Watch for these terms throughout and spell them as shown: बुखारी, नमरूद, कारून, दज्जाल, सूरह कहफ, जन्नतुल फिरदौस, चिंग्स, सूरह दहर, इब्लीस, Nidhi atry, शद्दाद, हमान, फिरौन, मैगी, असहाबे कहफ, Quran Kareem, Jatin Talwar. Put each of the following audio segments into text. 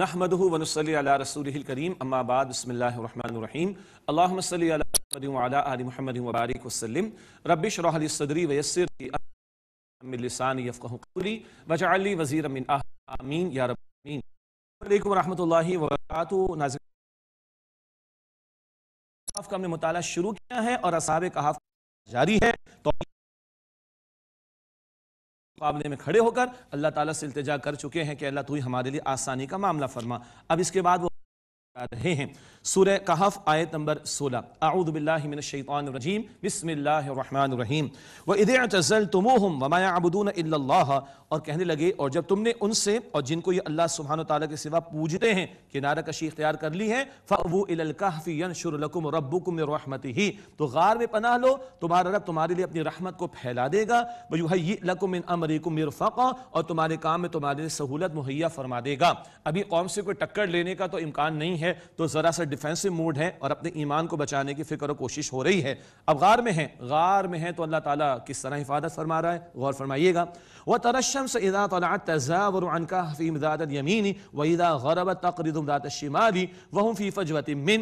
नहमदुहु व नसल्ली अला रसूलिहिल करीम अम्मा बाद बिस्मिल्लाहिर रहमानिर रहीम अल्लाहुम्मा सल्ली अला मुहम्मद व अला आलि मुहम्मद व बारिक वसल्लिम रब्बि इशरह लि सदरी व यस्सिर लि अम्री लिसानी यफ्कहु कौली वजअल लि वज़ीरम मिन अहली आमीन या रब्बि आमीन। अस्सलामु अलैकुम व रहमतुल्लाहि व बरकातुहू। नाज़रीन, कहफ का हमने मुताला शुरू किया है और असहाबे कहफ जारी है, तो मुकाबले में खड़े होकर अल्लाह ताला से इल्तिजा कर चुके हैं कि अल्लाह तू ही हमारे लिए आसानी का मामला फरमा। अब इसके बाद वो आ रहे हैं सूरह कहफ आयत नंबर 16। अऊज़ु बिल्लाहि मिनश शैतानिर रजीम बिस्मिल्लाहिर रहमानिर रहीम। व इज़ अतज़लतुमूहुम व मा यअबुदूना इल्लल्लाह, और कहने लगे और जब तुमने उनसे और जिनको ये अल्लाह सुब्हानहु व तआला के सिवा पूजते हैं किनारा कशी इख्तियार कर ली है, फ़अवू इलल कहफ़ि यंशुर लकुम रब्बुकुम मिन रहमतिही, तो गार में पनाह लो, तुम्हारा रब तुम्हारे लिए अपनी रहमत को फैला देगा। व युहय्यि लकुम मिन अमरिकुम मिरफ़क़ा, और तुम्हारे काम में तुम्हारे लिए सहूलत मुहैया फरमा देगा। अभी कौम से कोई टक्कर लेने का तो इम्कान नहीं है, तो जरा सा डिफेंसिव मूड है और अपने ईमान को बचाने की फिक्र और कोशिश हो रही है। अब गार में है, गार में है तो अल्लाह ताला किस तरह हिफाजत फरमा रहा है, गौर फरमाइएगा। व तरश्शम्स इज़ा तलअत तज़ावरु अन कहफ़ि मिज़ाद अल-यमीन व इज़ा गरबत तक़रिदु मिज़ाद अश-शिमाली व हुम फ़ी फ़जवतिन मिन,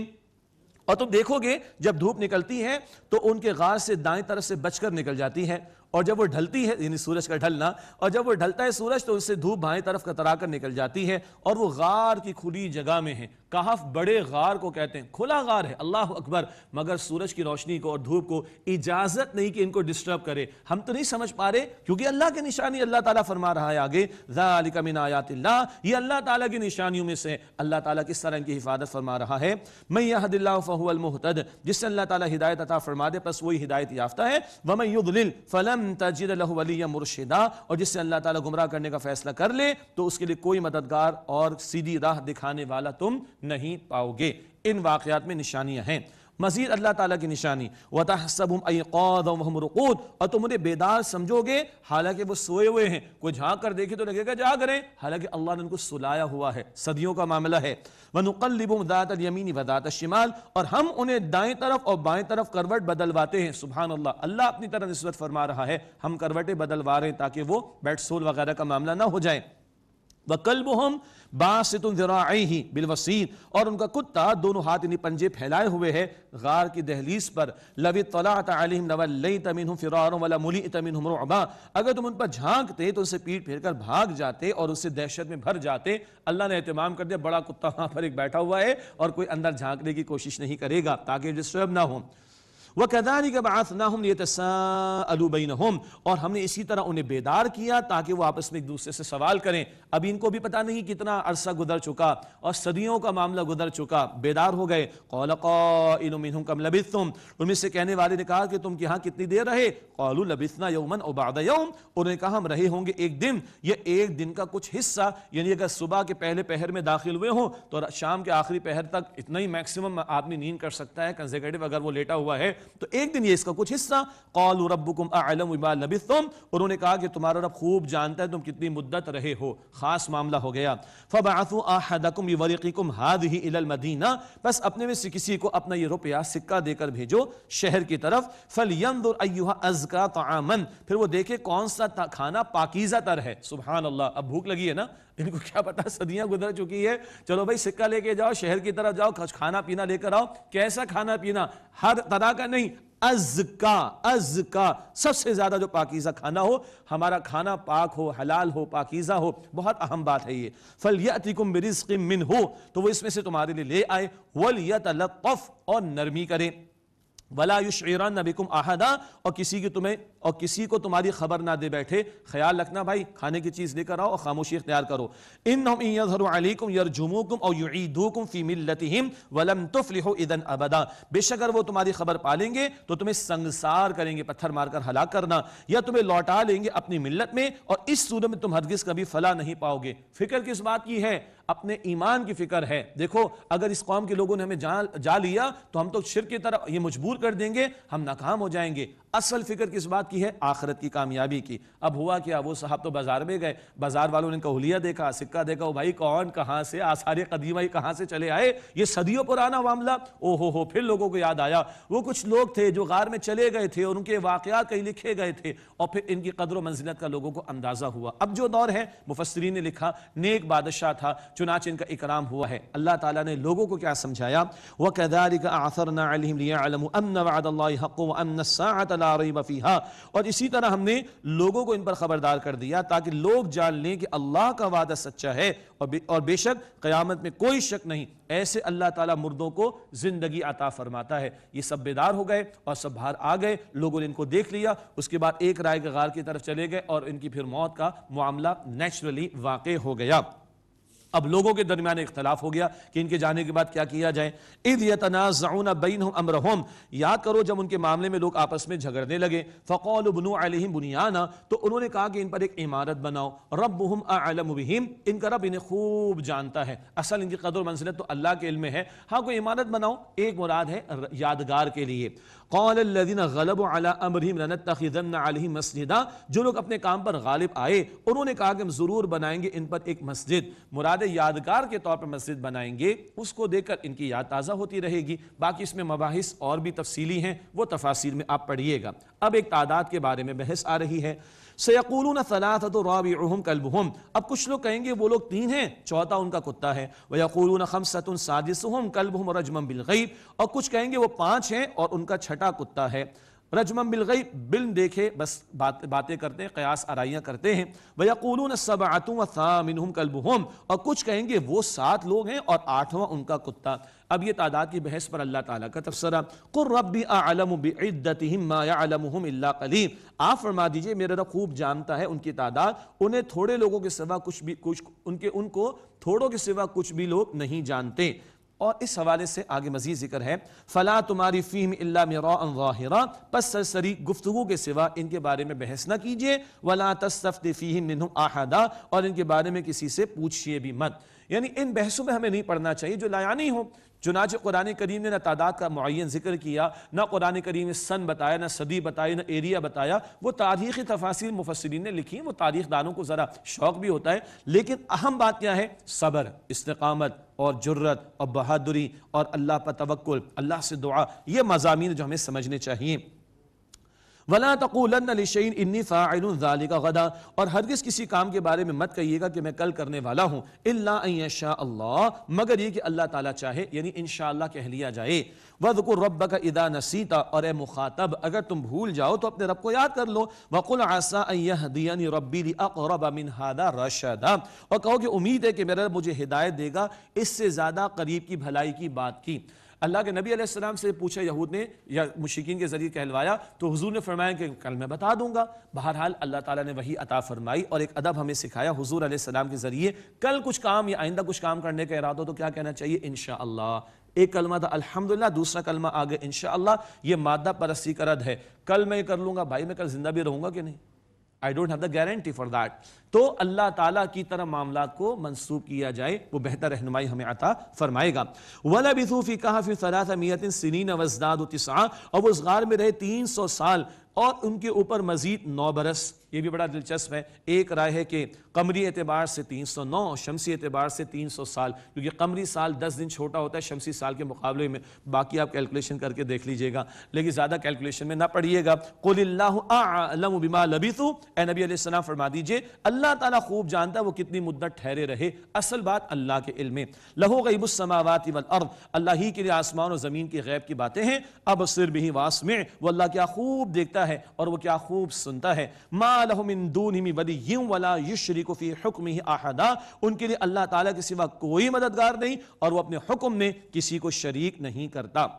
और तुम देखोगे जब धूप निकलती है तो उनके गार से दाएं तरफ से बचकर निकल जाती है, और जब वो ढलती है यानी सूरज का ढलना, और जब वो ढलता है सूरज तो उससे धूप बाएं तरफ कतरा कर निकल जाती है, और वो गार की खुली जगह में है। कहफ बड़े गार को कहते हैं, खुला गार है, अल्लाह अकबर, मगर सूरज की रोशनी को और धूप को इजाजत नहीं कि इनको डिस्टर्ब करे। हम तो नहीं समझ पा रहे क्योंकि अल्लाह की निशानी, अल्लाह ताला फरमा रहा है आगे ज़ालिका मिन आयातिल्लाह, ये अल्लाह ताला की निशानियों में से। अल्लाह ताला किस तरह इनकी हिफाजत फरमा रहा है, मन यहदिल्लाहु फहुवल मुहतद, जिससे अल्लाह ताला हिदायत अता फरमा दे बस वही हिदायत याफ्ता है, व मन युद्लिल फलन तजिद लहु वलिया मुर्शिदा, और जिससे अल्लाह ताला गुमराह करने का फैसला कर ले तो उसके लिए कोई मददगार और सीधी राह दिखाने वाला तुम नहीं पाओगे। इन वाकयात में निशानियां हैं। मजीद अल्लाह ताला की निशानी, वतहसबुहुम अयक़ादम वहुम रुकूद, और तुम उन्हें बेदार समझोगे हालांकि वो सोए हुए हैं। कोई झांक कर देखे तो लगेगा जाग रहे, हालांकि अल्लाह ने उनको सुलाया हुआ है, सदियों का मामला है। वनुक़ल्लिबुहुम ज़ातल यमीनी व ज़ातश शिमाल, और हम उन्हें दाएं तरफ और बाएं तरफ करवट बदलवाते हैं। सुबहान अल्लाह, अल्लाह अपनी तरफ निस्बत फरमा रहा है, हम करवटें बदलवा रहे हैं ताकि वो बेडसोल वगैरह का मामला ना हो जाए। वक़ल्बुहुम बासितुन ज़राइही बिलवसीन, और उनका कुत्ता दोनों हाथ यानी पंजे फैलाए हुए है गार की दहलीज पर। लव तलात अलैहिम लवल्लैत मिनहुम फ़िरारा वला मुलित मिनहुम रुअबा, अगर तुम उन पर झांकते तो उनसे पीट फेर कर भाग जाते और उससे दहशत में भर जाते। अल्लाह ने एहतमाम कर दिया, बड़ा कुत्ता वहाँ पर एक बैठा हुआ है और कोई अंदर झांकने की कोशिश नहीं करेगा ताकि डिस्टर्ब ना हो। वकदालिक बअसनाहुम लियतसाअलू बैनहुम, और हमने इसी तरह उन्हें बेदार किया ताकि वो आपस में एक दूसरे से सवाल करें। अब इनको भी पता नहीं कितना अरसा गुजर चुका और सदियों का मामला गुजर चुका, बेदार हो गए। क़ाल क़ाइलु मिनहुम कम लबिस्थुम, उनमें से कहने वाले ने कहा कि तुम यहाँ कितनी देर रहे। क़ालू लबिस्ना यौमन औ बअद यौम, उन्होंने कहा हम रहे होंगे एक दिन या एक दिन का कुछ हिस्सा, यानी अगर सुबह के पहले पहर में दाखिल हुए हों तो शाम के आखिरी पहर तक इतना ही मैक्सिमम आदमी नींद कर सकता है कंसेक्यूटिव, अगर वो लेटा हुआ है तो एक दिन ये इसका कुछ हिस्सा। क़ालू रब्बुकुम अअलमु बिमा लबिस्थुम, उन्होंने कहा कि तुम्हारा रब खूब जानता है तुम कितनी मुद्दत रहे हो, खास मामला हो गया। फबअसू अहदकुम बिवरिक़िकुम हाज़िही इलल मदीना, बस अपने में से किसी को अपना ये रुपया सिक्का देकर भेजो शहर की तरफ। फलयंज़ुर अय्युहा अज़का तआमन, फिर वो देखे कौन सा खाना पाकीज़ा तर है। सुबहान अल्लाह, अब भूख लगी है ना, इनको क्या पता सदियां गुजर चुकी है, चलो भाई सिक्का लेके जाओ, शहर की तरफ जाओ, खाना पीना लेकर आओ। कैसा खाना पीना, हर तरह का नहीं, अज़का, अज़का सबसे ज्यादा जो पाकीज़ा खाना हो, हमारा खाना पाक हो, हलाल हो, पाकीज़ा हो, बहुत अहम बात है ये। फलयअतिकुम बिरिज़्क़िम मिन्हु, तो वो इसमें से तुम्हारे लिए ले आए। वलयतलत्तफ़, और नरमी करें। वला युशइरन बिकुम अहदा, और किसी की तुम्हें और किसी को तुम्हारी खबर ना दे बैठे। ख्याल रखना भाई, खाने की चीज़ लेकर आओ और खामोशी इख्तियार करो। इन्नहुम इन यज़हरु अलैकुम यरजुमुकुम औ युईदुकुम फी मिल्लतिहिम वलम तुफ्लिहु इदन अबदा, बेशक वो तुम्हारी खबर पालेंगे तो तुम्हें संगसार करेंगे, पत्थर मारकर हलाक करना, या तुम्हें लौटा लेंगे अपनी मिल्लत में, और इस सूरत में तुम हरगिज़ कभी फला नहीं पाओगे। फिक्र किस बात की है, अपने ईमान की फिक्र है। देखो अगर इस कौम के लोगों ने हमें जा लिया तो हम तो शिर्क की तरफ ये मजबूर कर देंगे, हम नाकाम हो जाएंगे। असल फिक्र किस बात की है? आखिरत की कामयाबी की। अब हुआ क्या, वो साहब तो बाजार में गए, बाजार वालों ने कहलिया देखा, सिक्का देखा, वो भाई कौन कहाँ से, आसार कदीमा कहाँ से चले आए, ये सदियों पुराना मामला। ओहो हो, फिर लोगों को याद आया, वो कुछ लोग थे जो गार में चले गए थे और उनके वाकयात कहीं लिखे गए थे और फिर इनकी कदर व मंजिलत का लोगों को अंदाजा हुआ। अब जो दौर है, मुफस्सरीन ने लिखा नेक बादशाह था, चुनाचे इनका इकराम हुआ है। अल्लाह ताला ने लोगों को क्या समझाया? वकदालिक आथरना अलैहिम लियअलमू अन्न वअदल्लाहि हक़्क़ुन व अन्ना अस्साअत ला रैब फ़ीहा, और इसी तरह हमने लोगों को इन पर खबरदार कर दिया ताकि लोग जान लें कि अल्लाह का वादा सच्चा है और बेशक क़यामत में कोई शक नहीं। ऐसे अल्लाह ताला मुर्दों को जिंदगी अता फरमाता है। ये सब बेदार हो गए और सब बाहर आ गए, लोगों ने इनको देख लिया, उसके बाद एक राय के गार की तरफ चले गए और इनकी फिर मौत का मामला नेचुरली वाक़े हो गया। अब लोगों के दरमियान इख्तलाफ हो गया कि इनके जाने के बाद क्या किया जाए। इद यतनाज़ऊन बैनहुम अमरहुम, याद करो जब उनके मामले में लोग आपस में झगड़ने लगे। फ़क़ालू बुनू अलैहिम बुनियाना, तो उन्होंने कहा कि इन पर एक इमारत बनाओ। रब्बुहुम अअलमु बिहिम, इनका रब इन्हें खूब जानता है, असल इनकी कदर मंजिलत तो अल्लाह के इल्म में है। हाँ, कोई इमारत बनाओ, एक मुराद है यादगार के लिए। क़ाल अल्लज़ीना ग़लबू अला अम्रिहिम लनत्तख़िज़न्न अलैहिम मस्जिदा, जो लोग अपने काम पर गालिब आए उन्होंने कहा कि हम ज़रूर बनाएंगे इन पर एक मस्जिद, मुराद यादगार के तौर पर मस्जिद बनाएंगे, उसको देखकर इनकी याद ताज़ा होती रहेगी। बाकी इसमें मबाहिस और भी तफसीली हैं, वो तफासिल में आप पढ़िएगा। अब एक तादाद के बारे में बहस आ रही है। सयक़ूलून सलासतु राबिउहुम कल्बुहुम, अब कुछ लोग कहेंगे वो लोग तीन हैं, चौथा उनका कुत्ता है। वयक़ूलून ख़म्सतुन सादिसुहुम कल्बुहुम रजमन बिलग़ैब, और कुछ कहेंगे वो पाँच हैं और उनका छठा कुत्ता है। रजमन बिलग़ैब, बिल देखे बस बातें करते हैं, कयास आराइयाँ करते हैं। वयक़ूलून सबअतु व सामिनहुम कल्बुहुम, और कुछ कहेंगे वो सात लोग हैं और आठवां उनका कुत्ता। अब ये तादाद की बहस पर अल्लाह ताला का तफ़सीरा, कुर रब्बी अअलमु बिइद्दतिहिम मा यअलमुहुम इल्ला क़लील, आप फरमा दीजिए मेरा रब खूब जानता है उनकी तादाद, उन्हें थोड़े लोगों के सिवा उनको थोड़ों के सिवा कुछ भी लोग नहीं जानते। और इस हवाले से आगे मजीद जिक्र है, फला तुम्हारी फ़ीम इल्ला मिराअन ज़ाहिरा, पस सरसरी गुफ्तगू के सिवा इनके बारे में बहस ना कीजिए। वला तस्तफ़्ति फ़ीहिम मिनहुम अहदा, और इनके बारे में किसी से पूछिए भी मत। यानी इन बहसों में हमें नहीं पढ़ना चाहिए जो लायानी हो। चुनांचे कुरान करीम ने ना तादाद का मुअय्यन जिक्र किया, ना कुरान करीम ने सन बताया, ना सदी बताई, ना एरिया बताया। वो तारीख़ी तफासिल मुफस्सिरीन ने लिखी, वो तारीख़ दानों को ज़रा शौक़ भी होता है। लेकिन अहम बात क्या है? सब्र, इस्तिक़ामत और जुर्रत और बहादुरी और अल्लाह पर तवक्कुल, अल्लाह से दुआ, ये मज़ामीन जो हमें समझने चाहिए। वला तक़ूलन्न लिशैइन इन्नी फ़ाइलुन ज़ालिका गदा, और हरगिज़ किसी काम के बारे में मत कहिएगा कि मैं कल करने वाला हूँ। इल्ला अन यशा अल्लाह, मगर ये कि अल्लाह ताला चाहे, यानी इंशाअल्लाह कह लिया जाए। वज़कुर रब्बका इदा नसीता, और ए मुखातब अगर तुम भूल जाओ तो अपने रब को याद कर लो। वक़ुल आसा अन यहदियनी रब्बी लिअक़रब मिन हादा रशदा, और कहो कि उम्मीद है कि मेरा रब मुझे हिदायत देगा इससे ज़्यादा करीब की भलाई की बात की। अल्लाह के नबी अलैहिस्सलाम से पूछा यहूद ने या मुशरिकीन के ज़रिए कहलवाया, तो हुज़ूर ने फरमाया कि कल मैं बता दूंगा। बहरहाल अल्लाह ताला ने वही अता फरमाई और एक अदब हमें सिखाया हुज़ूर अलैहिस्सलाम के ज़रिए। कल कुछ काम या आइंदा कुछ काम करने का इरादा हो तो क्या कहना चाहिए? इंशाअल्लाह। एक कलमा था अल्हम्दुलिल्लाह, दूसरा कलमा आ गया इंशाअल्लाह। ये मादा परस्ती का रद है। कल मैं ये कर लूँगा, भाई मैं कल जिंदा भी रहूँगा कि नहीं? I don't have the guarantee for that. तो अल्लाह ताला की तरफ मामला को मंसूब किया जाए, वो बेहतर रहनुमाई हमें अता फरमाएगा। वलबिसू फी कहफिन सलासमियतिन सनीन वज़दादू तिसआ, और वो उस गार में रहे 300 साल और उनके ऊपर मजीद 9 बरस। ये भी बड़ा दिलचस्प है। एक राय है कि कमरी एतबार से 309, शमसी एतबार से 300 साल, क्योंकि कमरी साल 10 दिन छोटा होता है शमसी साल के मुकाबले में। बाकी आप कैलकुलेशन करके देख लीजिएगा, लेकिन ज़्यादा कैलकुलेशन में ना पढ़िएगा। कुलिल्लाहु आलमु बिमा लबिसू, ए नबी अलैहिस्सलाम फरमा दीजिए अल्लाह ताला खूब जानता है वो कितनी मुद्दत ठहरे रहे। असल बात अल्लाह के इल्म में। लहू गैबुस समावाति वल अर्द, अल्लाह ही के लिए आसमान और ज़मीन की गैब की बातें हैं। अबसिर बिही वास्मे, वो अल्लाह क्या खूब देखता है और वो क्या खूब सुनता है। मा लहु मिन दूनिही वलिय्युन वला युश्रिकु फी हुक्मिही अहदा, उनके लिए अल्लाह ताला के सिवा कोई मददगार नहीं और वो अपने हुक्म में किसी को शरीक नहीं करता।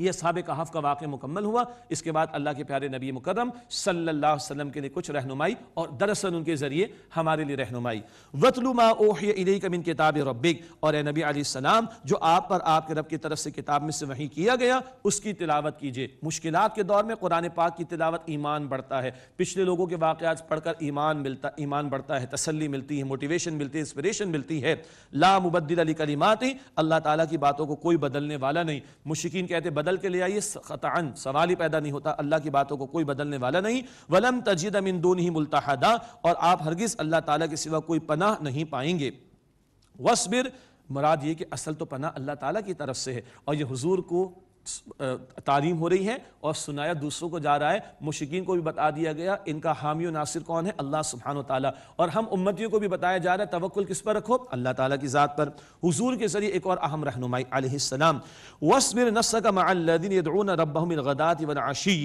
यह असहाब कहफ का वाक़या मुकम्मल हुआ। इसके बाद अल्लाह के प्यारे नबी मुकर्रम सल्लल्लाहु अलैहि वसल्लम के लिए कुछ रहनुमाई और दरअसल उनके ज़रिए हमारे लिए रहनुमाई। वतलु मा ओहिया इलैका मिन किताबि रब्बिक, और ए नबी अलैहिस्सलाम जो आप पर आपके रब की तरफ से किताब में से वही किया गया उसकी तिलावत कीजिए। मुश्किलात के दौर में कुरान पाक की तिलावत ईमान बढ़ता है। पिछले लोगों के वाक़यात पढ़कर ईमान बढ़ता है, तसल्ली मिलती है, मोटिवेशन मिलती है, इंस्पिरेशन मिलती है। ला मुबद्दिल लिकलिमाति, अल्लाह ताला की बातों को कोई बदलने वाला नहीं। मुश्किन कहते बदल के ले आइए, क़तअन सवाल ही पैदा नहीं होता। अल्लाह की बातों को कोई बदलने वाला नहीं। वलम तजिद मिन दूनिही मुल्तहदा, और आप हरगिज़ अल्लाह ताला के सिवा कोई पनाह नहीं पाएंगे। वस्बिर, मुराद ये कि असल तो पनाह अल्लाह ताला की तरफ से है, और ये हुजूर को तालीम हो रही है और सुनाया दूसरों को जा रहा है। मुश्किन को भी बता दिया गया इनका हामी नासिर कौन है, अल्लाह सुब्हान व तआला, और हम उम्मतियों को भी बताया जा रहा है तवक्कुल किस पर रखो, अल्लाह ताला की ज़ात पर। हुजूर के ज़रिए एक और अहम रहनुमाई अलैहिस्सलाम, वस्बिर नफ्सक मअल्लज़ीन यदऊन रब्बहुम बिलग़दाति वलअशी,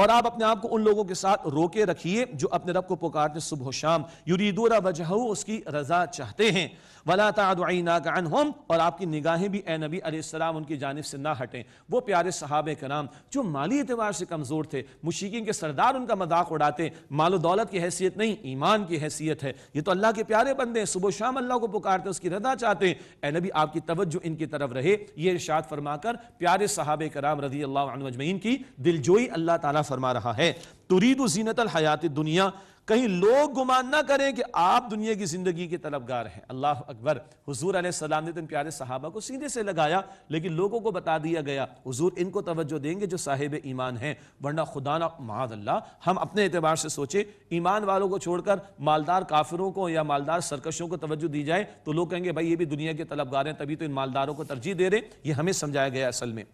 और आप अपने आप को उन लोगों के साथ रोके रखिए जो अपने रब को पुकारते सुबह शाम, युरीदूना वजहहू उसकी रजा चाहते हैं, वला तअद ऐनाक अन्हुम, और आपकी निगाहें भी ए नबी अलैहिस्सलाम उनकी जानिब से ना हटें। वो प्यारे सहाबे कराम जो माली एतबार से कमज़ोर थे, मुश्किन के सरदार उनका मजाक उड़ाते, मालो दौलत की हैसियत नहीं ईमान की हैसियत है, ये तो अल्लाह के प्यारे बंदे हैं, सुबह शाम अल्लाह को पुकारते उसकी रजा चाहते हैं, ए नबी आपकी तवज्जो इनकी तरफ रहे। ये इरशाद फरमाकर प्यारे सहाबे कराम रज़ी अल्लाह अन्हुम अजमईन की दिलजोई अल्लाह ताला फरमा रहा है। तुरीदु जीनतल हयाति दुनिया, कहीं लोग गुमान ना करें कि आप दुनिया की जिंदगी के तलबगार हैं। अल्लाह अकबर, हुजूर अलैहिस्सलाम ने तो इन प्यारे सहाबा को सीधे से लगाया, लेकिन लोगों को बता दिया गया हुजूर इनको तवज्जो देंगे जो साहिब ईमान हैं, वरना खुदा ना माअल्लाह हम अपने एतबार से सोचें, ईमान वालों को छोड़कर मालदार काफिरों को या मालदार सरकशों को तवज्जो दी जाए तो लोग कहेंगे भाई ये भी दुनिया के तलबगार हैं, तभी तो इन मालदारों को तरजीह दे रहे। ये हमें समझाया गया असल में।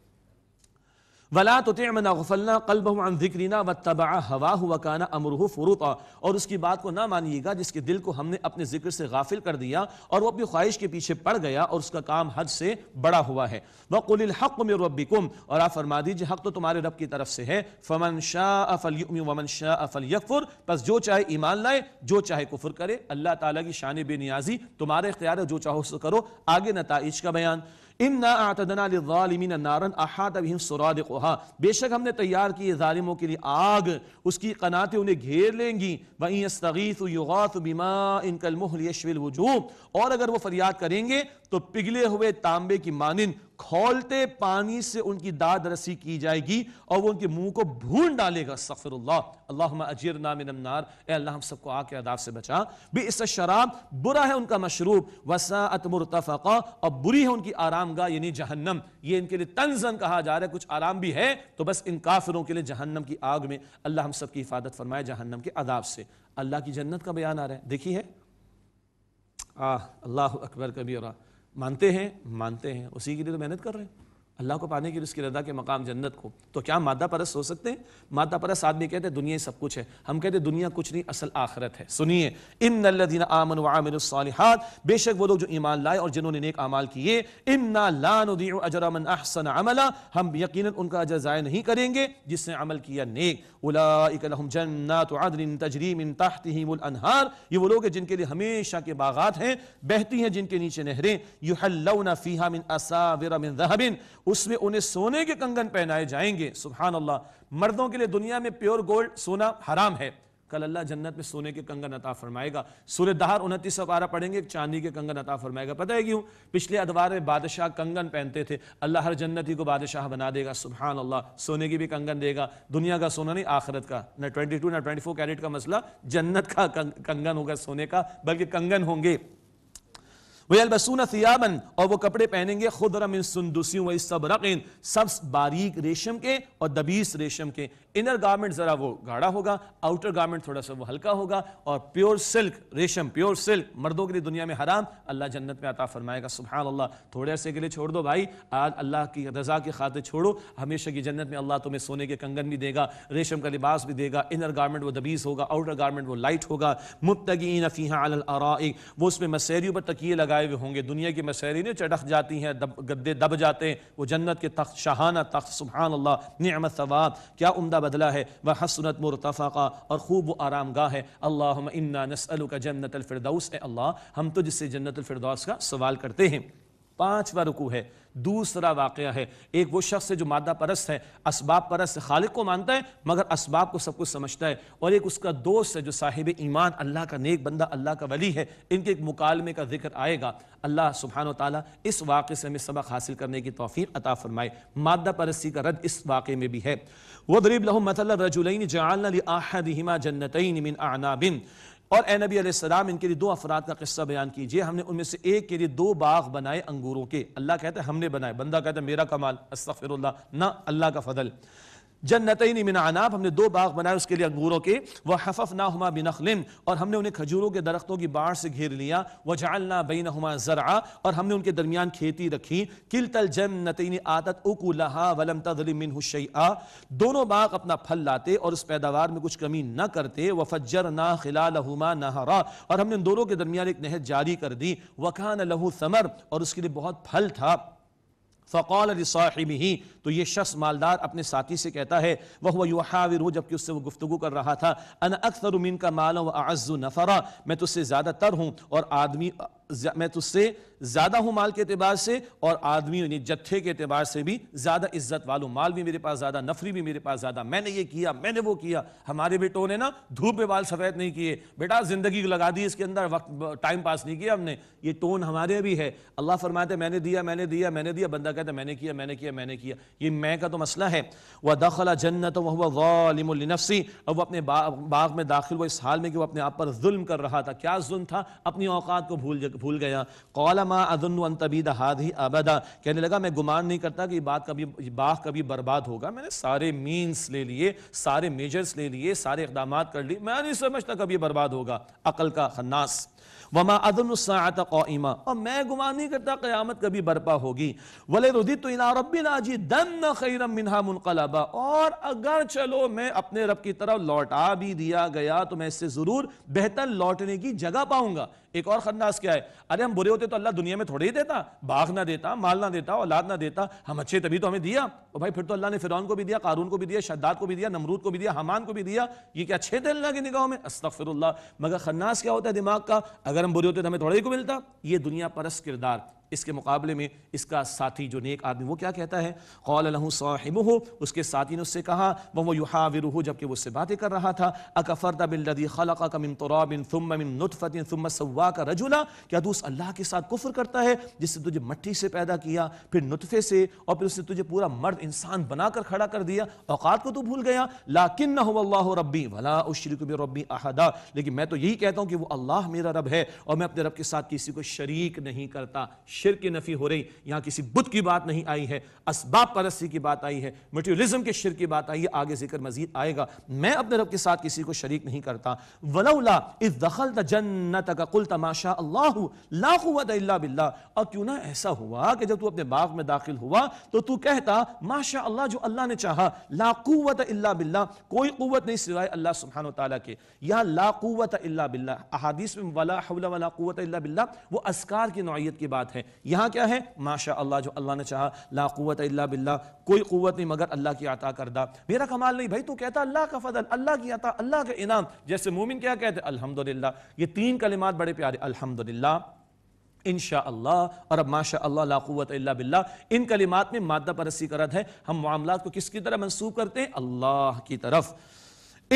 वला तुति' मन अग़फ़लना क़ल्बहु अन ज़िक्रिना वत्तबअ हवाहु वकाना अमरुहु फ़ुरूता, और उसकी बात को ना मानिएगा जिसके दिल को हमने अपने जिक्र से गाफिल कर दिया और वो अपनी ख्वाहिश के पीछे पड़ गया और उसका काम हद से बड़ा हुआ है। वक़ुलिल हक़्क़ु मिन रब्बिकुम, और आप फरमा दीजिए हक़ तो तुम्हारे रब की तरफ से है। फ़मन शाअ फ़लयुमिन वमन शाअ फ़लयकफ़ुर, बस जो चाहे ईमान लाए जो चाहे कुफ्र करे। अल्लाह ताला की शान बेनियाजी, तुम्हारे इख्तियार है, जो चाहो सो करो। आगे नताइज का बयान, इन्ना आतदना लिज़्ज़ालिमीन नारन अहात बिहिम सुरादिक़ुहा, बेशक हमने तैयार की ज़ालिमों के लिए आग, उसकी कनातें उन्हें घेर लेंगी। व इन यस्तगीथु युगाथु बिमाइन कलमुहल यश्विल वुजूह, और अगर वो फरियाद करेंगे तो पिघले हुए तांबे की मानिंद खौलते पानी से उनकी दाद रसी की जाएगी और वो उनके मुंह को भून डालेगा। अस्तगफिरुल्लाह, अल्लाहुम्मा अजिरना मिनन नार, ए अल्लाह हम सबको आग के अदाब से बचा। बिइस शराब, बुरा है उनका मशरूब। वसाअत मुर्तफका, और बुरी है उनकी आरामगाह यानी जहन्नम। ये इनके लिए तंजन कहा जा रहा है, कुछ आराम भी है तो बस इन काफिरों के लिए जहन्नम की आग में। अल्लाह हम सबकी हिफाजत फरमाए जहन्नम के अदाब से। अल्लाह की जन्नत का बयान आ रहा है, देखिए अल्लाहु अकबर कबीरा। मानते हैं उसी के लिए तो मेहनत कर रहे हैं अल्लाह को पाने के लिए, उसकी रज़ा के मकाम जन्नत को। तो क्या मादा परस्त हो सकते हैं? मादा परस्त आदमी कहते हैं दुनिया ही सब कुछ है, हम कहते हैं दुनिया कुछ नहीं, असल आखरत है। सुनिए, इन्नल्लज़ीना आमनू व आमिलुस्सॉलिहात, बेशक वो लोग जो ईमान लाए और जिन्होंने नेक अमाल किए। इन्ना ला नुदियु अजरा मन अहसन अमला, हम यकीनन उनका अजर ज़ाया नहीं करेंगे जिसने अमल किया नेक। उलाइका लहुम जन्नातु अदनिन तजरी मिन तहतिहिमुल अनहार, ये वो लोग हैं जिनके लिए हमेशा के बागात हैं, बहती हैं जिनके नीचे नहरें। युहल्लौना फ़ीहा मिन असाविर मिन ज़हबिन, उसमें उन्हें सोने के कंगन पहनाए जाएंगे। सुभान अल्लाह, मर्दों के लिए दुनिया में प्योर गोल्ड सोना हराम है, कल अल्लाह जन्नत में सोने के कंगन अता फरमाएगा। सूरह दहर 29 पारा पढ़ेंगे, चांदी के कंगन अता फरमाएगा। पता है क्यों? पिछले अदवार में बादशाह कंगन पहनते थे, अल्लाह हर जन्नती को बादशाह बना देगा। सुभान अल्लाह, सोने की भी कंगन देगा, दुनिया का सोना नहीं, आखिरत का। न 22 न 24 कैरेट का मसला, जन्नत का कंगन होगा सोने का, बल्कि कंगन होंगे। वयल्बसूना सियाबन, और वो कपड़े पहनेंगे। खुदरम मिन सुंदुसिन व इस्तबरक़, सब बारीक रेशम के और दबीस रेशम के। इनर गारमेंट जरा वो गाढ़ा होगा, आउटर गारमेंट थोड़ा सा वो हल्का होगा, और प्योर सिल्क रेशम, प्योर सिल्क मर्दों के लिए दुनिया में हराम, अल्लाह जन्नत में अता फरमाएगा। सुभान अल्लाह, थोड़े अरसे के लिए छोड़ दो भाई, आज अल्लाह की रजा की खातिर छोड़ो, हमेशा की जन्नत में अल्लाह तुम्हें सोने के कंगन भी देगा, रेशम का लिबास भी देगा। इनर गारमेंट वो दबीस होगा, आउटर गारमेंट वो लाइट होगा। मुत्तकीन फीहा अलल अराइक, वो उसमें मसैरियों पर तकिए लगाए होंगे। दुनिया की मसैरी ने चटक जाती हैं, गद्दे दब जाते हैं, वो जन्नत के तख्त, शाहाना तख्त। सुभान अल्लाह, निअमत सवाब, क्या उम्दा बदला है। व हसनत मुर्तफका, और खूब वो आरामगाह है। अल्लाहुम्मा इन्ना नसअलुका जन्नतल फिरदौस, ए अल्लाह हम तो जिससे जन्नतल फिरदौस का सवाल करते हैं। 5वां रुकू है, दूसरा वाकया है। एक वो शख्स है जो मादा परस्त है, असबाब परस्त है, खालिक को मानता है मगर असबाब को सब कुछ समझता है, और एक उसका दोस्त है जो साहिब ईमान, अल्लाह का नेक बंदा, अल्लाह का वली है। इनके एक मुकालमे का जिक्र आएगा। अल्लाह सुब्हानो ताला इस वाक़े से हमें सबक हासिल करने की तौफीक अता फरमाए। मादा परस्ती का रद्द इस वाक़े में भी है। वदरिब लहुम मतलन रजुलैन जअलना लिआहदिहिमा जन्नतैन मिन अअनाबिन, और ए नबी अलैहिस्सलाम इनके लिए दो अफराद का किस्सा बयान कीजिए, हमने उनमें से एक के लिए दो बाग बनाए अंगूरों के। अल्लाह कहता है हमने बनाए, बंदा कहता है मेरा कमाल, अस्तगफिरुल्लाह, ना अल्लाह का फजल। जन्नतैन मिन अनाब, हमने दो बाग बनाए उसके लिए अंगूरों के। वह हफफनाहुमा बिनखलिन, और हमने उन्हें खजूरों के दरख्तों की बाढ़ से घेर लिया। वजअलना बैनहुमा ज़रआ, और हमने उनके दरमियान खेती रखी। किलतल जन्नतैन आतत उकुलहा वलम तज़लिम मिनहु शैआ, दोनों बाग अपना फल लाते और उस पैदावार में कुछ कमी न करते। वफज्जरना खिलालहुमा नहरा, और हमने उन दोनों के दरमियान एक नहर जारी कर दी। वकान लहु समर, और उसके लिए बहुत फल था। फ़क़ाल लिसाहिबिही, तो ये शख्स मालदार अपने साथी से कहता है, वह हुआ युहाविरहू, जबकि उससे वो गुफ्तगू कर रहा था, अन अक्सर मिनका मालन व अअज़्ज़ु नफ़रा, मैं तुझसे ज़्यादा तर हूँ और आदमी, मैं तुझसे ज़्यादा हूँ माल के अतबार से और आदमी यानी जत्थे के अतबार से भी ज़्यादा इज्जत वालों, माल भी मेरे पास ज़्यादा, नफरी भी मेरे पास ज़्यादा। मैंने ये किया, मैंने वो किया, हमारे बेटों ने ना धूप में बाल सफ़ेद नहीं किए, बेटा ज़िंदगी लगा दी इसके अंदर, वक्त टाइम पास नहीं किया हमने। ये टोन हमारे भी है। अल्लाह फरमाते मैंने दिया, मैंने दिया, मैंने दिया, बंदा कहता मैंने किया, मैंने किया, मैंने किया। ये मैं का तो मसला है। वह दखला जन्नत वह हुआ ज़ालिम लिनफ़्सी, और वह अपने बाग में दाखिल हुआ इस हाल में कि वह अपने आप पर जुल्म कर रहा था। क्या जुल्म था? अपनी औकात को भूल गया। कौला मा अज़ुन्नु अन तबीद हादी अबदा, कहने लगा मैं गुमान नहीं करता कि बाग कभी बर्बाद होगा। मैंने सारे मीन्स ले लिए, सारे मेजर्स ले लिए, सारे इक़दामात कर लिए, मैं नहीं समझता कभी बर्बाद होगा। अकल का खन्नास। वमा अज़ुन्नु अस्साअत क़ाइमा, और मैं गुमान नहीं करता क़यामत कभी बर्पा होगी। वले रुदितु इला रब्बी लाजिदन्न खैरम मिनहा मुनक़लबा, और अगर चलो मैं अपने रब की तरफ लौटा भी दिया गया तो मैं इससे ज़रूर बेहतर लौटने की जगह पाऊंगा। एक और खन्नास क्या है? अरे हम बुरे होते तो अल्लाह दुनिया में थोड़े ही देता, बाग ना देता, माल ना देता, औलाद ना देता, हम अच्छे तभी तो हमें दिया। और भाई फिर तो अल्लाह ने फिरौन को भी दिया, कारून को भी दिया, शद्दाद को भी दिया, नमरूद को भी दिया, हमान को भी दिया, ये क्या अच्छे थे अल्लाह की निगाह में? अस्तगफिरुल्लाह। मगर खन्नास क्या होता है दिमाग का? अगर हम बुरे होते तो हमें थोड़ा ही को मिलता। ये दुनिया परस्त किरदार। इसके मुकाबले में इसका साथी जो नेक आदमी, वो क्या कहता है? क़ाल लहू साहिबुहु, उसके साथी ने उससे कहा, वह युहाविरुहु, जबकि वो उससे बातें कर रहा था, अकफ़रत बिल्लज़ी ख़लक़क मिन तुराबिन थुम्मा मिन नुतफ़तिन थुम्मा सव्वाक रजुला, क्या तू उस अल्लाह के साथ कुफ़्र करता है जिससे तुझे मिट्टी से पैदा किया, फिर नुतफ़े से, और फिर उसने तुझे पूरा मर्द इंसान बनाकर खड़ा कर दिया। औकात को तो भूल गया। लाकिन्नहु अल्लाहु रब्बी वला उश्रिकु बिरब्बी अहदा, लेकिन मैं तो यही कहता हूँ कि वो अल्लाह मेरा रब है और मैं अपने रब के साथ किसी को शरीक नहीं करता। शिर्क की नफी हो रही, यहाँ किसी बुत की बात नहीं आई है, असबाब परस्ती की बात आई है, मटेरियलिज्म के शिर्क की बात आई है, आगे जिक्र मजीद आएगा। मैं अपने रब के साथ किसी को शरीक नहीं करता। वलौला इज़ दखलत जन्नतक क़ुल्त माशा अल्लाह ला कुव्वत इल्ला बिल्लाह, और क्यों ना ऐसा हुआ कि जब तू अपने बाग में दाखिल हुआ तो तू कहता माशा अल्लाह, जो अल्लाह ने चाहा, ला कुव्वत इल्ला बिल्लाह, कोई कुव्वत नहीं सिवाय अल्लाह सुब्हानहू व तआला के। या ला कुव्वत इल्ला बिल्लाह अहादीस में वला हौला वला कुव्वत इल्ला बिल्लाह, वो अस्कार की नौइयत की बात है। यहां क्या है? माशा अल्लाह, जो अल्लाह ने चाहा, ला कुव्वत इल्ला बिल्लाह, कोई कुव्वत नहीं मगर अल्लाह की अता करदा, मेरा कमाल नहीं। भाई तू कहता अल्लाह का फजल, अल्लाह की अता, अल्लाह के इनाम। जैसे मोमिन क्या कहते? अल्हम्दुलिल्लाह। ये तीन कलिमात बड़े प्यारे, अल्हम्दुलिल्लाह, इंशाअल्लाह और अब माशाअल्लाह, ला कुव्वत इल्ला बिल्लाह। इन कलिमात में मादा परस्ती करत है। हम मामलात को किसकी तरफ मंसूब करते हैं? अल्लाह की तरफ।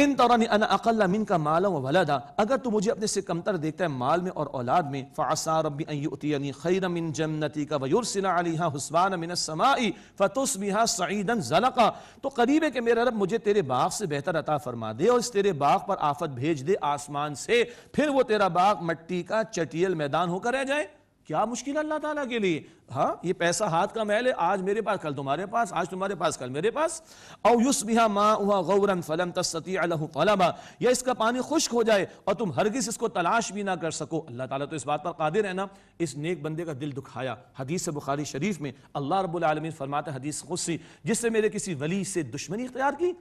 इन तरनी अना अक़ल्ल मिनका माला व वलदा, अगर तू मुझे अपने से कमतर देखता है माल में और औलाद में, फ़असा रब्बी अन युतियनी खैरम मिन जन्नतिका व युरसिल अलैहा हुस्बाना मिन अस्समाई फतुस्बिहा सईदन ज़लक़ा, तो करीब है कि मेरा रब मुझे तेरे बाग से बेहतर अता फरमा दे और इस तेरे बाग पर आफत भेज दे आसमान से, फिर वो तेरा बाग मिट्टी का चटियल मैदान होकर रह जाए। क्या मुश्किल अल्लाह ताला के लिए? हाँ, ये पैसा हाथ का मैल है, आज मेरे पास कल तुम्हारे पास, आज तुम्हारे पास कल मेरे पास। औ युस्बिहा माउहा गौरन फलम तस्तती अलहु तलबा, या इसका पानी खुश्क हो जाए और तुम हरगिज़ इसको तलाश भी ना कर सको। अल्लाह ताला तो इस बात पर कादिर है ना। इस नेक बंदे का दिल दुखाया। हदीस बुखारी शरीफ में अल्लाह रब्बुल आलमीन फरमाते हैं, हदीस क़ुदसी, जिससे मेरे किसी वली से दुश्मनी इख्तियार की,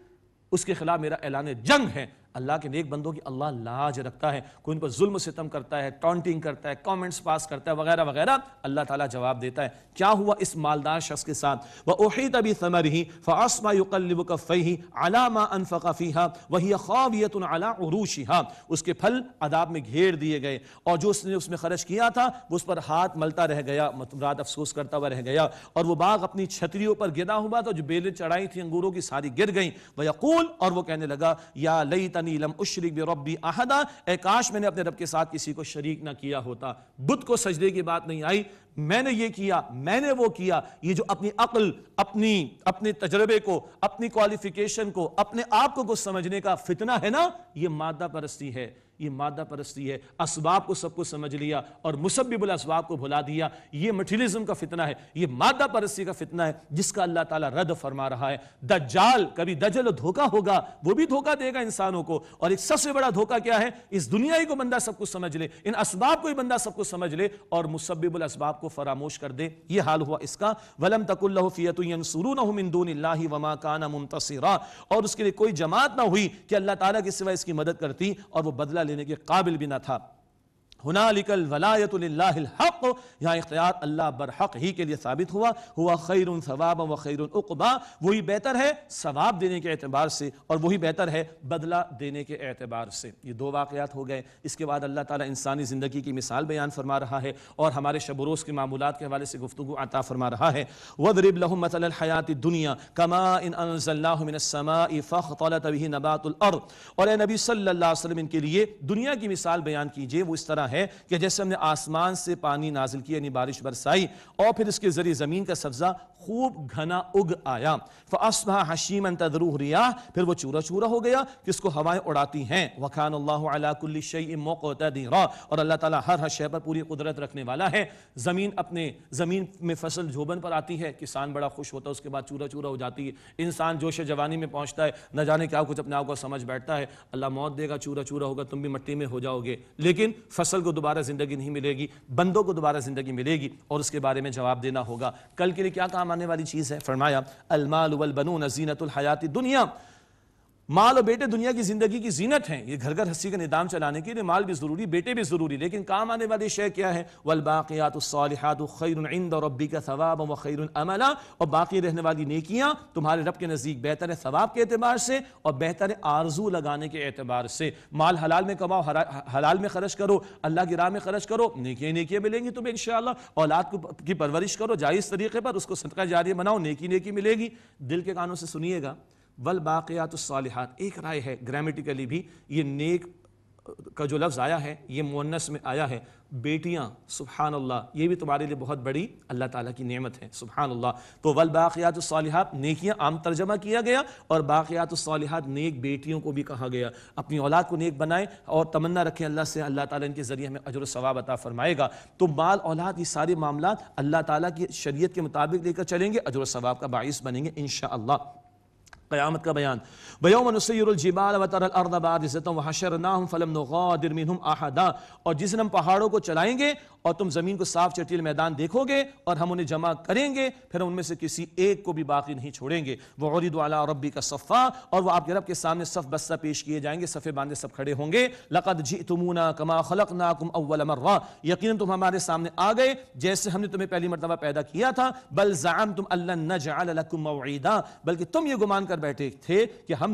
उसके खिलाफ मेरा ऐलान जंग है। अल्लाह के नेक बंदों की अल्लाह लाज रखता है। कोई उन पर जुल्म सितम करता है, टॉन्टिंग करता है, कमेंट्स पास करता है वगैरह वगैरह, अल्लाह ताला जवाब देता है। क्या हुआ इस मालदार शख्स के साथ? वह उहीत बिसमरिही फअस्मा युक़ल्लिबु कफ़ैहि अला मा अनफ़क़ फ़ीहा वहिय ख़ावियतुन अला उरूशिहा, उसके फल अदाब में घेर दिए गए और जो उसने उसमें खर्च किया था वो उस पर हाथ मलता रह गया, रात अफसोस करता हुआ रह गया। और वो बाग अपनी छतरियों पर गिरा हुआ था, जो बेलें चढ़ाई थी अंगूरों की सारी गिर गई। वयक़ूल, और वो कहने लगा, या लैत नीलम उश्रिक बिरब्बी अहदा, काश मैंने अपने रब के साथ किसी को शरीक ना किया होता। बुत को सजदे की बात नहीं आई, मैंने ये किया, मैंने वो किया। ये जो अपनी अक्ल, अपने तजर्बे को, अपनी क्वालिफिकेशन को, अपने आप को कुछ समझने का फितना है ना, ये मादा परस्ती है। ये मादा परस्ती है। असबाब को सबको समझ लिया और मुसब्बिबुल असबाब को भुला दिया। ये मटीरियलिज्म का फितना है, ये मादा परस्ती का फितना है जिसका अल्लाह ताला रद्द फरमा रहा है। दज्जाल कभी दज्जल धोखा होगा, वो भी धोखा देगा इंसानों को। और एक सबसे बड़ा धोखा क्या है, इस दुनिया ही को बंदा सब कुछ समझ ले, इन असबाब को ही बंदा सब कुछ समझ ले और मुसब्बिबुल असबाब को फरामोश कर दे। यह हाल हुआ इसका। वलम तकुल्लहु फ़ियतुन यंसुरूनहु मिन दुनिल्लाहि वमा काना मुंतसिरा, और उसके लिए कोई जमात ना हुई कि अल्लाह ताला के सिवा इसकी मदद करती और वो बदला लेने के काबिल भी ना था। हुनालिकल वलायतु लिल्लाहिल हक़, यहाँ इख्तियार अल्लाह बरहक ही के लिए साबित हुआ। हुआ खैरुन सवाबा व खैरुन उक़बा, वही बेहतर है सवाब देने के एतबार से और वही बेहतर है बदला देने के एतबार से। ये दो वाक़यात हो गए। इसके बाद अल्लाह ताला इंसानी ज़िंदगी की मिसाल बयान फरमा रहा है और हमारे शब रोज़ के मामूलात के हवाले से गुफ्तगू अता फरमा रहा है। वदरिब लहुम मतलल हयातिद दुनिया कमा इन अनज़लनाहु मिनस समाई फ़ख्तलत बिही नबातुल अर्द, और ए नबी सल्लल्लाहु अलैहि वसल्लम इनके लिए दुनिया की मिसाल बयान कीजिए, वो इस तरह है कि जैसे हमने आसमान से पानी नाजिल किया यानी बारिश बरसाई और फिर इसके जरिए जमीन का सब्जा खूब घना उग आया। फअस्बह हशीमन तदरूह रियाह, फिर वो चूरा चूरा हो गया जिसको हवाएं उड़ाती हैं। वकान अल्लाहु अला कुल्ली शैइन मुक़तदीरा, और अल्लाह ताला हर शय पर पूरी कुदरत रखने वाला है। ज़मीन में फसल जोबन पर आती है, किसान बड़ा खुश होता है, उसके बाद चूरा चूरा हो जाती है। इंसान जोश जवानी में पहुंचता है, न जाने क्या कुछ अपने आप को समझ बैठता है। अल्लाह मौत देगा, चूरा चूरा होगा, तुम भी मिट्टी में हो जाओगे, लेकिन फसल को दोबारा जिंदगी नहीं मिलेगी, बंदों को दोबारा जिंदगी मिलेगी और उसके बारे में जवाब देना होगा। कल के लिए क्या काम आने वाली चीज है? फरमाया अल-माल वल बनून ज़ीनतुल हयाति दुनिया, माल और बेटे दुनिया की जिंदगी की जीनत हैं। ये घर घर हंसी का निदाम चलाने के लिए माल भी जरूरी, बेटे भी जरूरी, लेकिन काम आने वाली शय क्या है? वल्बाक़ियातुस सालिहातु ख़ैरुन इंद रब्बिका सवाबन व ख़ैरुन अमला, और बाकी रहने वाली नेकियां तुम्हारे रब के नज़दीक बेहतर है सवाब के एतबार से और बेहतर है आरजू लगाने के एतबार से। माल हलाल में कमाओ, हलाल में खर्च करो, अल्लाह की राह में खर्च करो, नेकियां नेकियां मिलेंगी तुम्हें इंशाअल्लाह। औलाद की परवरिश करो जायज़ तरीके पर, उसको सदका जारिया बनाओ, नेकी नेकी मिलेगी। दिल के कानों से सुनिएगा। वल बाक़ियातुस सालिहात, एक राय है ग्रामेटिकली भी, ये नेक का जो लफ्ज़ आया है ये मुअन्नस में आया है। बेटियाँ सुबहान अल्लाह, ये भी तुम्हारे लिए बहुत बड़ी अल्लाह ताला की नेमत है सुबहान अल्लाह। तो वल बाक़ियातुस सालिहात नेकियाँ आम तर्जमा किया गया और बाक़ियातुस सालिहात नेक बेटियों को भी कहा गया। अपनी औलाद को नेक बनाएं और तमन्ना रखें अल्लाह से, अल्लाह ताला इनके ज़रिए हमें अजर सवाब अता फ़रमाएगा। तो माल औलाद ये सारे मामला अल्लाह ताला की शरीयत के मुताबिक लेकर चलेंगे, अजर सवाब का बाइस बनेंगे इंशाअल्लाह। क़यामत का बयान। वयौम नुसय्यिरुल जिबाल व तरल अर्द बारिज़तन व हशरनाहुम फलम नुग़ादिर मिनहुम अहदा, और जिस दिन हम पहाड़ों को चलाएंगे और तुम ज़मीन को साफ चटील मैदान देखोगे और हम उन्हें जमा करेंगे, फिर उनमें से किसी एक को भी बाकी नहीं छोड़ेंगे। व उरिदु अला रब्बिका सफ़ा, और वह आपके रब के सामने सफ़ बस्ता पेश किए जाएंगे, सफ़े बांधे सब खड़े होंगे। लक़द जितुमूना कमा ख़लक़नाकुम अव्वल मर्रा, यकीनन तुम हमारे सामने आ गए जैसे हमने तुम्हें पहली मरतबा पैदा किया था। बल ज़अमतुम अल्लन नजअल लकुम मौइदा, बल्कि तुम ये गुमान कर बैठे थे कि हम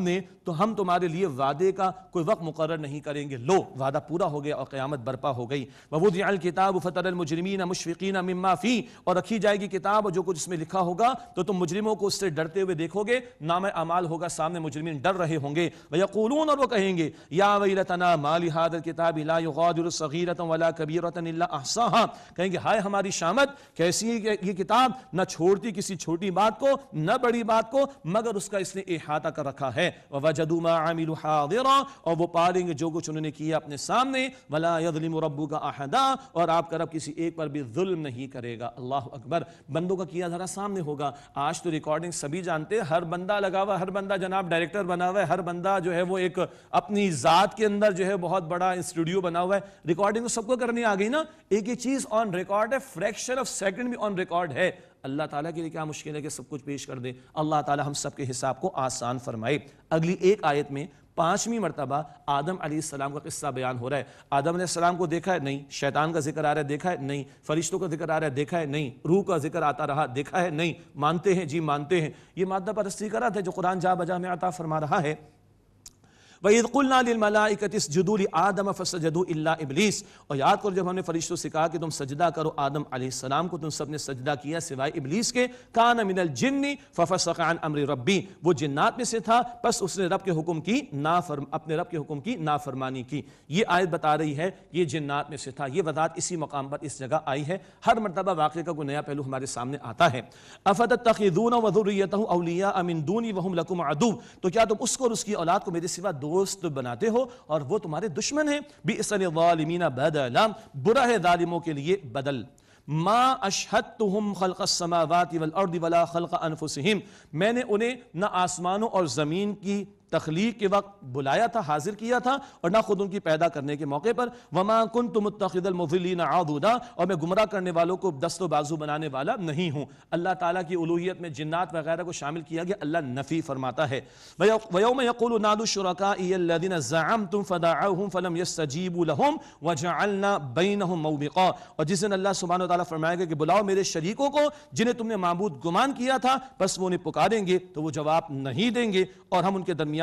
तुम्हारे लिए वादे का कोई वक्त मुकर्रर नहीं करेंगे। लो, वादा पूरा हो गया और क़यामत बर्पा हो गई। ववुदिअल किताब फतरल मुजरिमीन मुशफिकीन मिम्मा फी, और रखी जाएगी किताब और जो कुछ इसमें लिखा होगा तो तुम मुजरिमों को उससे डरते हुए देखोगे। नामे अमाल होगा, सामने मुजरिमीन डर रहे होंगे। वयक़ूलून, और वो कहेंगे या वैलतना मा लि हाज़िल किताबि ला युग़ादिरु सग़ीरतन वला कबीरतन इल्ला अहसाहा, कहेंगे हाय हमारी शामत, कैसी है ये किताब, न छोड़ती किसी छोटी बात को न बड़ी बात को मगर उसका इसने इहाता कर रखा है। ववजदू मा आमिलू हाज़िरा, और वो पालेंगे जो कुछ उन्होंने किया अपने सामने। वला यज़लिमु रब्बुका अहदा, और आप का रब किसी एक पर भी जुल्म नहीं करेगा। अल्लाह अकबर, बंदों का किया जरा सामने होगा। आज तो रिकॉर्डिंग सभी जानते हैं, हर बंदा लगा हुआ, हर बंदा जनाब डायरेक्टर बना हुआ है, हर बंदा जो है वो एक अपनी जात के अंदर जो है बहुत बड़ा स्टूडियो बना हुआ है। रिकॉर्डिंग तो सबको करनी आ गई ना, एक ही चीज ऑन रिकॉर्ड है, फ्रैक्शन ऑफ सेकंड भी ऑन रिकॉर्ड है। अल्लाह ताला के लिए क्या मुश्किल है कि सब कुछ पेश कर दे। अल्लाह ताला हम सबके हिसाब को आसान फरमाए। अगली एक आयत में 5वीं मरतबा आदम अलैहिस्सलाम का किस्सा बयान हो रहा है। आदम अलैहिस्सलाम को देखा है? नहीं। शैतान का जिक्र आ रहा है? देखा है? नहीं। फरिश्तों का जिक्र आ रहा है? देखा है? नहीं। रूह का जिक्र आता रहा? देखा है? नहीं। मानते हैं जी, मानते हैं। ये मादा परस्ती का रद्द है जो कुरान जा बजा में आता फरमा रहा है। वइद क़ुलना लिलमलाइकति इसजुदू लिआदम फसजदू इल्ला इब्लीस, और याद करो जब हमने फरिश्तों से कहा कि तुम सजदा करो आदम अलैहिस्सलाम को, तुम सबने सजदा किया सिवाय इब्लीस के। कान मिनल जिन्नि फफसक़ अन अम्रि रब्बी, वो जिन्नात में से था, बस उसने रब के हुक्म की नाफरमानी की। ये आयत बता रही है ये जिन्नात में से था। ये वज़ाहत इसी मकाम पर इस जगह आई है। हर मरतबा वाक़े का कोई नया पहलू हमारे सामने आता है। अफ़तत्तख़िज़ून व ज़ुर्रियतहु औलिया मिन दूनी वहुम लकुम अदुव्व, तो क्या तुम उसको और उसकी औलाद को मेरे सिवा दोस्त बनाते हो और वो तुम्हारे दुश्मन हैं। बिअसल ज़ालिमीना बदला, बुरा है ज़ालिमों के लिए बदल। मा अशहदतुहुम खल्क़ अस्समावाति वल अर्दि वला खल्क़ अनफुसिहिम, मैंने उन्हें ना आसमानों और ज़मीन की तख्लीक के वक्त बुलाया था, हाजिर किया था, और ना खुद उनकी पैदा करने के मौके पर। वमा कुन्तु मुत्तखिदल मुज़िल्लिन आदुदा, और मैं गुमराह करने वालों को दस्तो बाजू बनाने वाला नहीं हूँ। अल्लाह ताला की उलूहियत में जिन्नात वगैरह को शामिल किया गया, अल्लाह नफ़ी फरमाता है। व यौम यक़ूलु नादू शुरकाई अल्लज़ीना ज़अमतुम फ़दअऊहुम फ़लम यस्तजीबू लहुम वजअलना बैनहुम मौबिक़ा, और जिस दिन अल्लाह सुब्हानहु व तआला फरमाएगा कि बुलाओ मेरे शरीकों को जिन्हें तुमने माबूद गुमान किया था, बस वो उन्हें पुकारेंगे तो वो जवाब नहीं देंगे और हम उनके दरमियान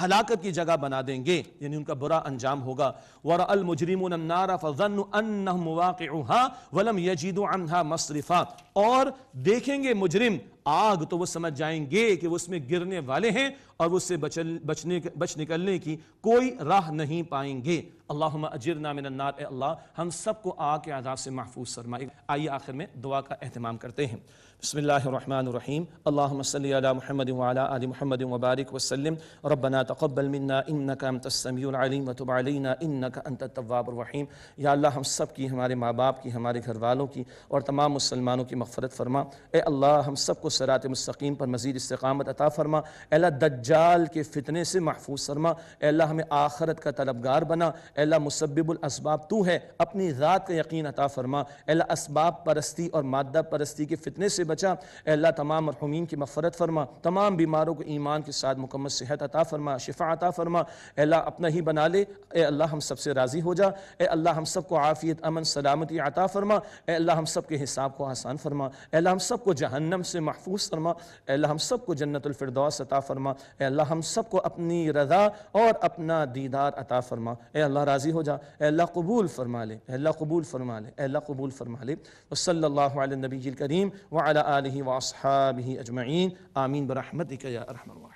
हलाकत की जगह बना देंगे, यानी उनका बुरा अंजाम होगा। वरअल मुजरिमून अन्नार फज़न्नू अन्नहुम वाक़िऊहा वलम यजीदू अन्हा मसरिफ़ा, और देखेंगे मुजरिम आग तो वो समझ जाएंगे कि वो उसमें गिरने वाले हैं और उससे बच निकलने की कोई राह नहीं पाएंगे। अल्लाहुम्मा अजिरना मिनन्नार, ए अल्लाह हम सबको आग के अज़ाब से महफूज फरमाए। आइए आखिर में दुआ का एहतमाम करते हैं। बिस्मिल्लाहिर्रहमानिर्रहीम। अल्लाहुम्मा सल्लि अला मुहम्मद व अला आलि मुहम्मद व बारिक वसल्लिम। रब्बना तक़ब्बल मिन्ना इन्नका अंतस समीउल अलीम व तुब अलैना इन्नका अंतत तव्वाबुर रहीम। या अल्लाह हम सब की, हमारे माँ बाप की, हमारे घर वालों की और तमाम मुसलमानों की मग़फ़िरत फरमा। ए अल्लाह हम सबको सिरात मुस्तकीम पर मज़ीद इस्तिक़ामत अता फरमा। अल्लाह दज्जाल के फ़ितने से महफूज फरमा। अल्लाह हमें आखरत का तलबगार बना। अल्लाह मुसब्बिबुल असबाब तू है, अपनी ज़ात का यकीन अता फरमा। अल्लाह असबाब परस्ती और मादा परस्ती के फ़ितने से बचा। अल्लाह तमाम मरहूमीन की मफ़रत फरमा। तमाम बीमारों को ईमान के साथ मुकम्मल सेहत अता फरमा, शिफा अता फरमा। अल्लाह अपना ही बना ले, अल्लाह हम सब से राज़ी हो जा। अल्लाह हम सबको आफ़ियत, अमन, सलामती अता फरमा। अल्लाह हम सब के हिसाब को आसान फरमा। अल्लाह हम सबको जहन्नम से महफूज फरमा। अल्लाह हम सबको जन्नतुल फिरदौस अता फरमा। अल्लाह हम सबको अपनी रज़ा और अपना दीदार अता फरमा। अल्लाह राज़ी हो जा, अल्लाह कबूल फरमा ले, अल्लाह कबूल फरमा ले, अल्लाह कबूल फरमा ले। वसल्लल्लाहु अला नबील करीम व अला आलिहि व अस्हाबिहि अजमईन। आमीन बरहमतिक या अरहमर।